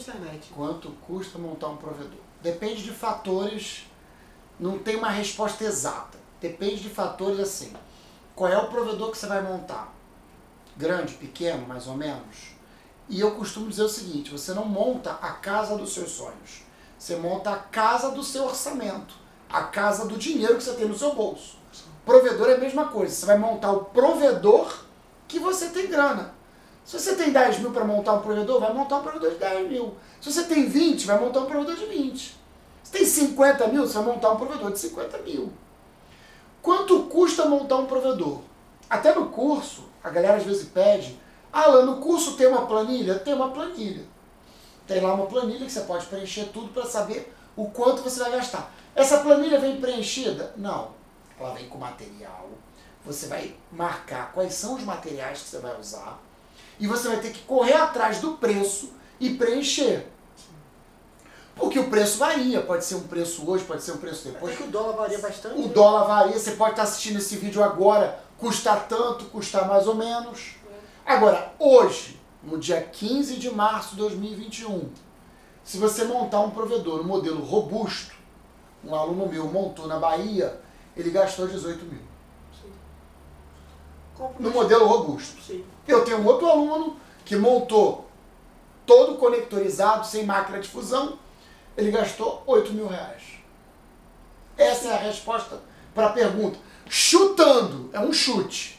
internet. Quanto custa montar um provedor? Depende de fatores, não tem uma resposta exata. Depende de fatores assim. Qual é o provedor que você vai montar? Grande, pequeno, mais ou menos? E eu costumo dizer o seguinte, você não monta a casa dos seus sonhos. Você monta a casa do seu orçamento. A casa do dinheiro que você tem no seu bolso. Provedor é a mesma coisa. Você vai montar o provedor que você tem grana. Se você tem 10 mil para montar um provedor, vai montar um provedor de 10 mil. Se você tem 20, vai montar um provedor de 20. Se tem 50 mil, você vai montar um provedor de 50 mil. Quanto custa montar um provedor? Até no curso, a galera às vezes pede, Alan, no curso tem uma planilha? Tem uma planilha. Tem lá uma planilha que você pode preencher tudo para saber o quanto você vai gastar. Essa planilha vem preenchida? Não. Ela vem com material. Você vai marcar quais são os materiais que você vai usar. E você vai ter que correr atrás do preço e preencher. Porque o preço varia. Pode ser um preço hoje, pode ser um preço depois. É que o dólar varia bastante. O dólar varia. Você pode estar assistindo esse vídeo agora. Custa tanto, custa mais ou menos. Agora, hoje, no dia 15 de março de 2021, se você montar um provedor, um modelo robusto, um aluno meu montou na Bahia, ele gastou 18 mil. No modelo robusto. Sim. Eu tenho um outro aluno que montou todo conectorizado, sem máquina de fusão, ele gastou 8 mil reais. Essa é a resposta para a pergunta. Chutando, é um chute.